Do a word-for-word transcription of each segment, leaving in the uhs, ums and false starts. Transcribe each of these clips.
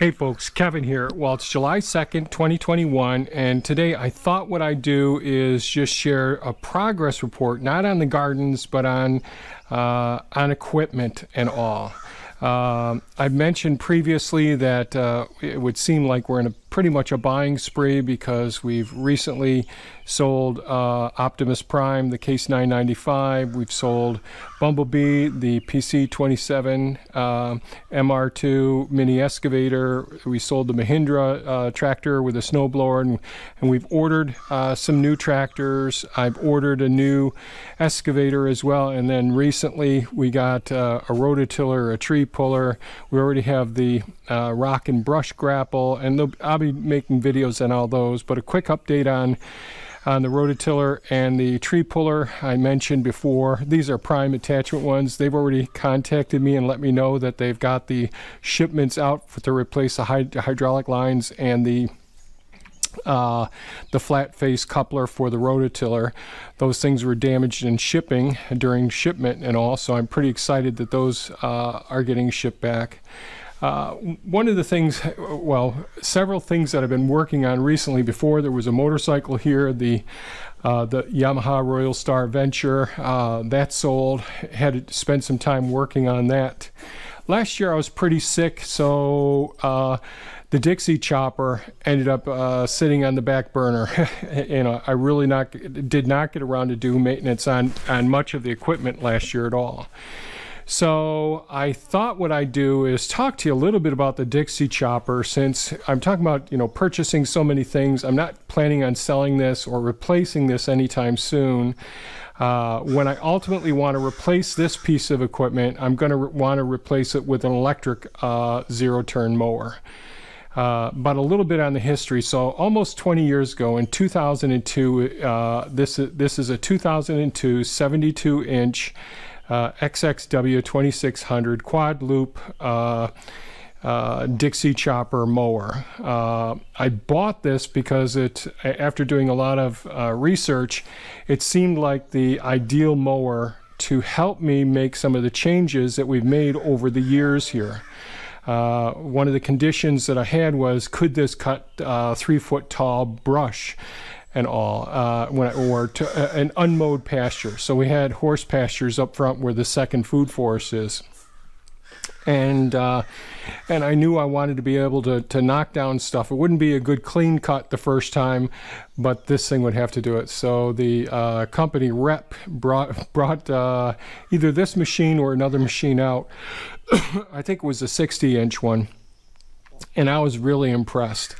Hey folks, Kevin here. Well, it's July second, twenty twenty-one, and today I thought what I'd do is just share a progress report, not on the gardens, but on, uh, on equipment and all. Um, I've mentioned previously that uh, it would seem like we're in a pretty much a buying spree because we've recently sold uh, Optimus Prime, the Case nine ninety-five. We've sold Bumblebee, the P C twenty-seven uh, M R two mini excavator. We sold the Mahindra uh, tractor with a snowblower, and, and we've ordered uh, some new tractors. I've ordered a new excavator as well, and then recently we got uh, a rototiller, a tree puller. We already have the uh, rock and brush grapple, and I'll be making videos on all those. But a quick update on on the rototiller and the tree puller I mentioned before. These are Prime attachment ones. They've already contacted me and let me know that they've got the shipments out to replace the hyd hydraulic lines and the uh the flat face coupler for the rototiller. Those things were damaged in shipping during shipment and all, so I'm pretty excited that those uh are getting shipped back. Uh, one of the things, well, several things that I've been working on recently before, there was a motorcycle here, the uh, the Yamaha Royal Star Venture, uh, that sold, had to spend some time working on that. Last year I was pretty sick, so uh, the Dixie Chopper ended up uh, sitting on the back burner. You know, I really not, did not get around to do maintenance on, on much of the equipment last year at all. So I thought what I'd do is talk to you a little bit about the Dixie Chopper, since I'm talking about, you know, purchasing so many things. I'm not planning on selling this or replacing this anytime soon. Uh, when I ultimately want to replace this piece of equipment, I'm going to want to replace it with an electric uh, zero-turn mower. Uh, but a little bit on the history. So almost twenty years ago, in two thousand two, uh, this, this is a two thousand two seventy-two inch Uh, X X W twenty-six hundred Quad Loop uh, uh, Dixie Chopper mower. Uh, I bought this because it, after doing a lot of uh, research, it seemed like the ideal mower to help me make some of the changes that we've made over the years here. Uh, one of the conditions that I had was, could this cut uh, three foot tall brush and all, uh, when I, or to, uh, an unmowed pasture. So we had horse pastures up front where the second food forest is. And uh, and I knew I wanted to be able to, to knock down stuff. It wouldn't be a good clean cut the first time, but this thing would have to do it. So the uh, company rep brought, brought uh, either this machine or another machine out. I think it was a sixty inch one. And I was really impressed.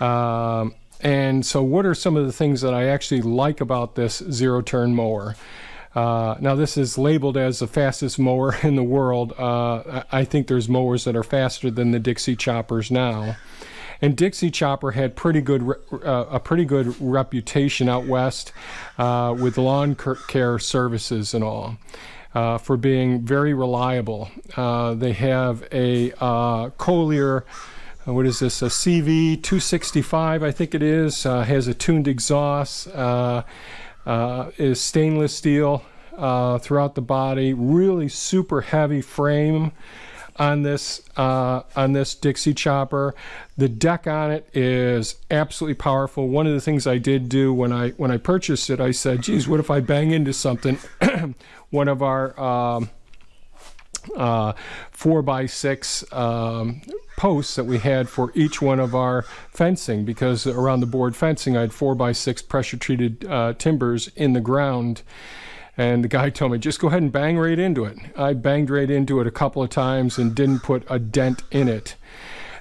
Um, And so what are some of the things that I actually like about this zero-turn mower? Uh, now, this is labeled as the fastest mower in the world. Uh, I think there's mowers that are faster than the Dixie Choppers now. And Dixie Chopper had pretty good uh, a pretty good reputation out west uh, with lawn care services and all. Uh, for being very reliable. Uh, they have a uh, Kohler... What is this? A C V two sixty-five, I think it is. Uh, has a tuned exhaust. Uh, uh, is stainless steel uh, throughout the body. Really super heavy frame on this uh, on this Dixie Chopper. The deck on it is absolutely powerful. One of the things I did do when I when I purchased it, I said, "Geez, what if I bang into something?" One of our um, uh, four by six. Um, posts that we had for each one of our fencing, because around the board fencing I had four by six pressure treated uh, timbers in the ground, and the guy told me, just go ahead and bang right into it. I banged right into it a couple of times and didn't put a dent in it.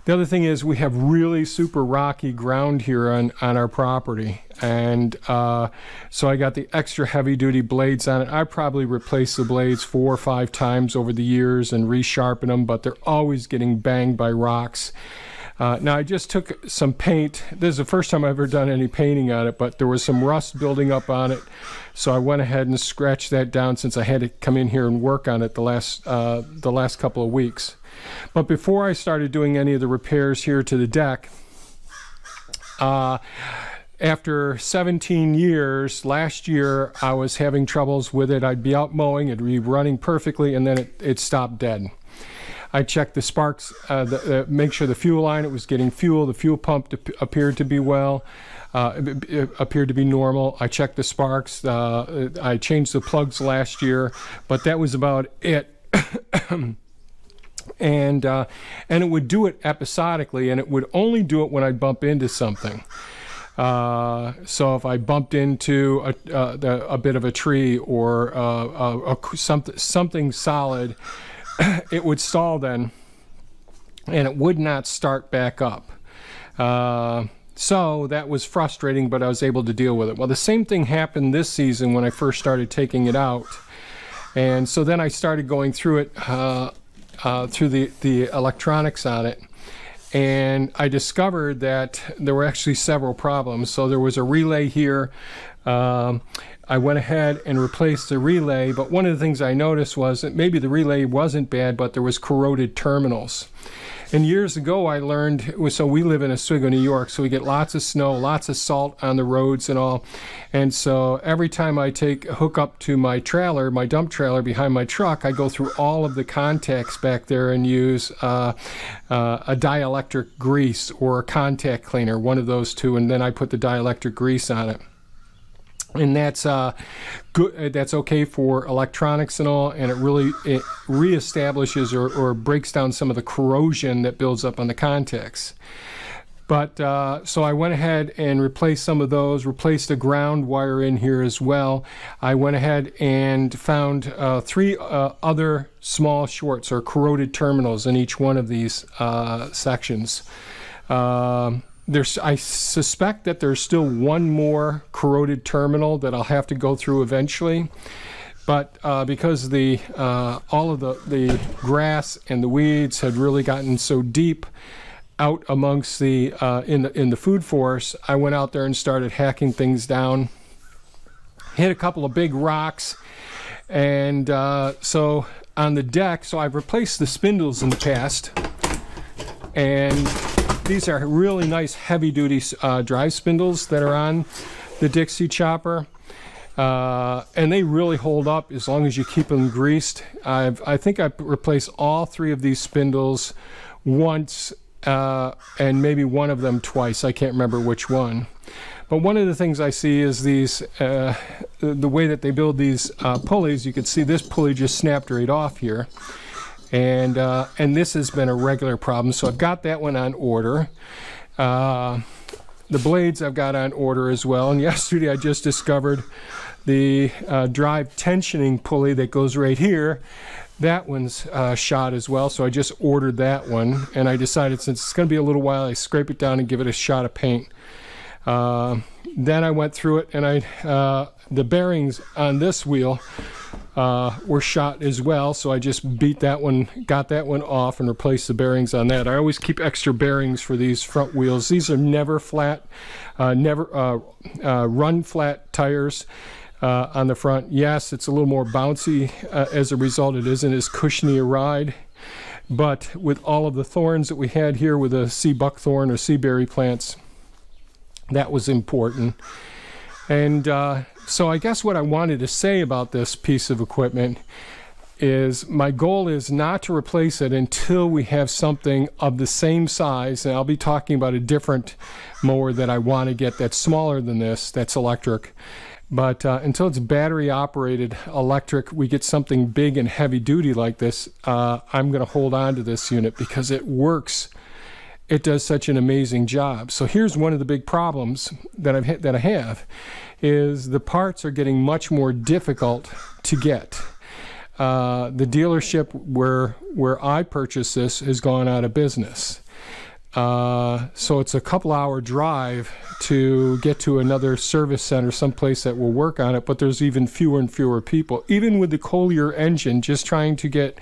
The other thing is we have really super rocky ground here on, on our property, and uh, so I got the extra heavy duty blades on it. I probably replaced the blades four or five times over the years and resharpen them, but they're always getting banged by rocks. Uh, now I just took some paint. This is the first time I've ever done any painting on it, but there was some rust building up on it, so I went ahead and scratched that down since I had to come in here and work on it the last uh, the last couple of weeks. But before I started doing any of the repairs here to the deck, uh, after seventeen years, last year I was having troubles with it. I'd be out mowing, it'd be running perfectly, and then it, it stopped dead. I checked the sparks, uh, the, uh, make sure the fuel line, it was getting fuel. The fuel pump appeared to be well, uh, it, it appeared to be normal. I checked the sparks. Uh, I changed the plugs last year, but that was about it. and uh, and it would do it episodically, and it would only do it when I bump into something. Uh, so if I bumped into a, uh, the, a bit of a tree or uh, a, a, something, something solid, it would stall then, and it would not start back up. Uh, so that was frustrating, but I was able to deal with it. Well, the same thing happened this season when I first started taking it out. And so then I started going through it, uh, uh, through the, the electronics on it. And I discovered that there were actually several problems. So there was a relay here. Um, I went ahead and replaced the relay, but one of the things I noticed was that maybe the relay wasn't bad, but there was corroded terminals. And years ago I learned, so we live in Oswego, New York, so we get lots of snow, lots of salt on the roads and all. And so every time I take hook up to my trailer, my dump trailer behind my truck, I go through all of the contacts back there and use uh, uh, a dielectric grease or a contact cleaner, one of those two, and then I put the dielectric grease on it. And that's uh, good. That's okay for electronics and all, and it really it reestablishes or, or breaks down some of the corrosion that builds up on the contacts. But uh, so I went ahead and replaced some of those, replaced a ground wire in here as well. I went ahead and found uh, three uh, other small shorts or corroded terminals in each one of these uh, sections. Um, There's, I suspect that there's still one more corroded terminal that I'll have to go through eventually, but uh, because the uh, all of the, the grass and the weeds had really gotten so deep out amongst the uh, in the in the food forest, I went out there and started hacking things down. Hit a couple of big rocks, and uh, so on the deck. So I've replaced the spindles in the past, and these are really nice heavy-duty uh, drive spindles that are on the Dixie Chopper, uh, and they really hold up as long as you keep them greased. I've, I think I replaced all three of these spindles once, uh, and maybe one of them twice. I can't remember which one. But one of the things I see is these, uh, the way that they build these uh, pulleys. You can see this pulley just snapped right off here. And, uh, and this has been a regular problem, so I've got that one on order. Uh, the blades I've got on order as well, and yesterday I just discovered the uh, drive tensioning pulley that goes right here. That one's uh, shot as well, so I just ordered that one, and I decided since it's going to be a little while, I scrape it down and give it a shot of paint. Uh, then I went through it, and I uh, the bearings on this wheel Uh, were shot as well, so I just beat that one, got that one off, and replaced the bearings on that. I always keep extra bearings for these front wheels. These are never flat, uh, never uh, uh, run flat tires uh, on the front. Yes, it's a little more bouncy uh, as a result. It isn't as cushiony a ride, but with all of the thorns that we had here with the sea buckthorn or sea berry plants, that was important. And uh, So I guess what I wanted to say about this piece of equipment is my goal is not to replace it until we have something of the same size, and I'll be talking about a different mower that I want to get that's smaller than this, that's electric. But uh, until it's battery operated electric, we get something big and heavy duty like this, uh, I'm going to hold on to this unit because it works. It does such an amazing job. So here's one of the big problems that I've hit, that I have, is the parts are getting much more difficult to get. Uh, the dealership where where I purchased this has gone out of business. Uh, so it's a couple hour drive to get to another service center, someplace that will work on it, but there's even fewer and fewer people. Even with the Kohler engine, just trying to get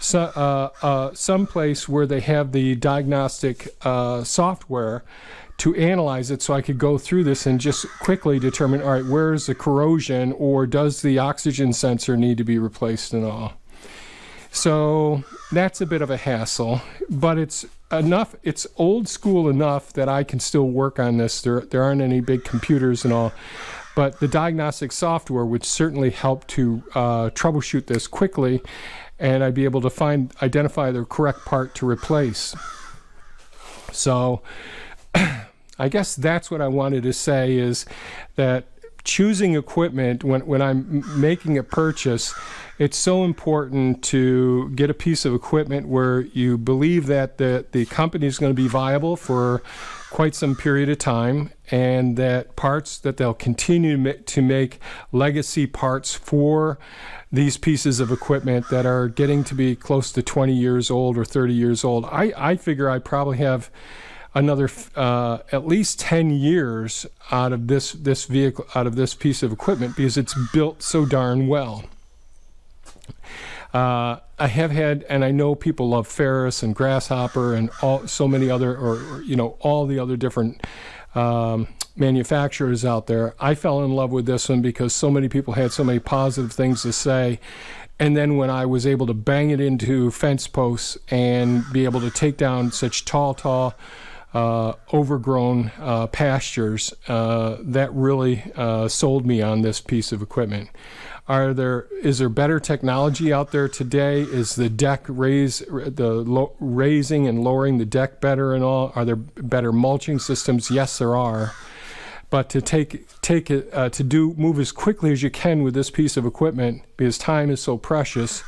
So, uh, uh, someplace where they have the diagnostic uh, software to analyze it, so I could go through this and just quickly determine, all right, where's the corrosion, or does the oxygen sensor need to be replaced and all. So that's a bit of a hassle, but it's enough, it's old school enough that I can still work on this. There, there aren't any big computers and all. But the diagnostic software would certainly help to uh, troubleshoot this quickly and I'd be able to find, identify the correct part to replace. So I guess that's what I wanted to say, is that choosing equipment, when, when I'm making a purchase, it's so important to get a piece of equipment where you believe that the, the company is going to be viable for quite some period of time, and that parts that they'll continue to make legacy parts for these pieces of equipment that are getting to be close to twenty years old or thirty years old. I, I figure I probably have another uh, at least ten years out of this this vehicle, out of this piece of equipment, because it's built so darn well. Uh, I have had, and I know people love Ferris and Grasshopper and all, so many other, or, or you know, all the other different um, manufacturers out there. I fell in love with this one because so many people had so many positive things to say. And then when I was able to bang it into fence posts and be able to take down such tall, tall, uh, overgrown uh, pastures, uh, that really uh, sold me on this piece of equipment. Are there, is there better technology out there today? Is the deck raise, the lo raising and lowering the deck better and all? Are there better mulching systems? Yes, there are. But to take, take it, uh, to do, move as quickly as you can with this piece of equipment, because time is so precious,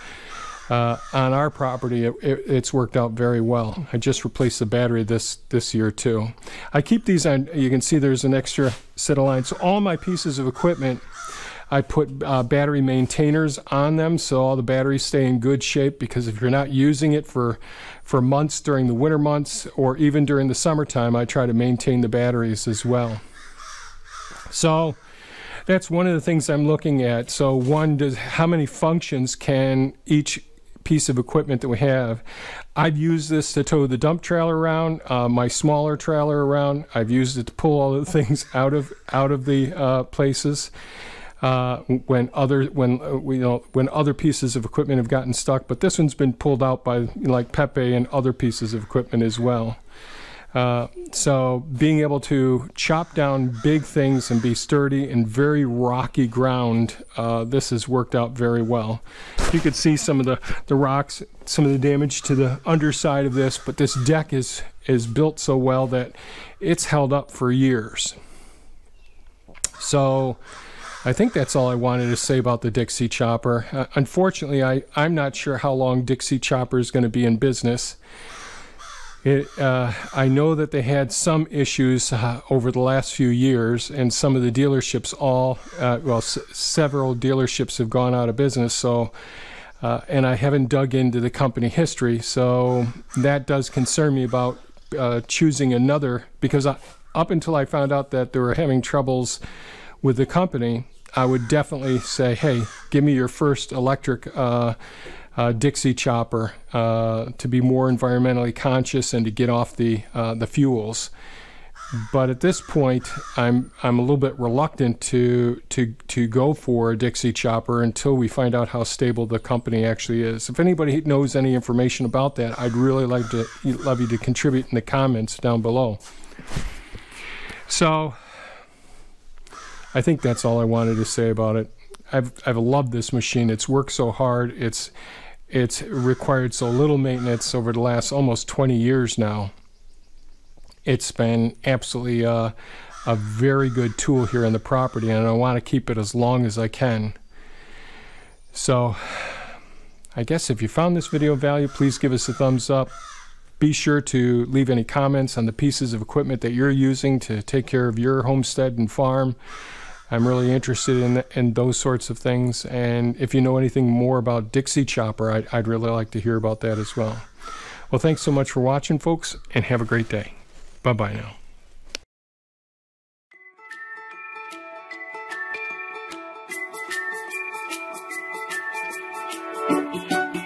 uh, on our property, it, it, it's worked out very well. I just replaced the battery this, this year too. I keep these on, you can see there's an extra set of lines. So all my pieces of equipment, I put uh, battery maintainers on them, so all the batteries stay in good shape, because if you're not using it for, for months during the winter months or even during the summertime, I try to maintain the batteries as well. So that's one of the things I'm looking at. So one, does, how many functions can each piece of equipment that we have? I've used this to tow the dump trailer around, uh, my smaller trailer around. I've used it to pull all the things out of, out of the uh, places. Uh, when other when uh, you know when other pieces of equipment have gotten stuck, but this one's been pulled out by, you know, like Pepe and other pieces of equipment as well. Uh, so being able to chop down big things and be sturdy in very rocky ground, uh, this has worked out very well. You could see some of the the rocks, some of the damage to the underside of this, but this deck is is built so well that it's held up for years. So I think that's all I wanted to say about the Dixie Chopper. Uh, unfortunately, I, I'm not sure how long Dixie Chopper is going to be in business. It, uh, I know that they had some issues uh, over the last few years, and some of the dealerships all, uh, well, s several dealerships have gone out of business, so, uh, and I haven't dug into the company history, so that does concern me about uh, choosing another, because I, up until I found out that they were having troubles with the company, I would definitely say, hey, give me your first electric uh, uh, Dixie Chopper uh, to be more environmentally conscious and to get off the uh, the fuels. But at this point, I'm I'm a little bit reluctant to to to go for a Dixie Chopper until we find out how stable the company actually is. If anybody knows any information about that, I'd really like to love you to contribute in the comments down below. So I think that's all I wanted to say about it. I've, I've loved this machine. It's worked so hard. It's, it's required so little maintenance over the last almost twenty years now. It's been absolutely uh, a very good tool here on the property, and I want to keep it as long as I can. So I guess if you found this video valuable, please give us a thumbs up. Be sure to leave any comments on the pieces of equipment that you're using to take care of your homestead and farm. I'm really interested in, in those sorts of things. And if you know anything more about Dixie Chopper, I'd, I'd really like to hear about that as well. Well, thanks so much for watching, folks, and have a great day. Bye-bye now.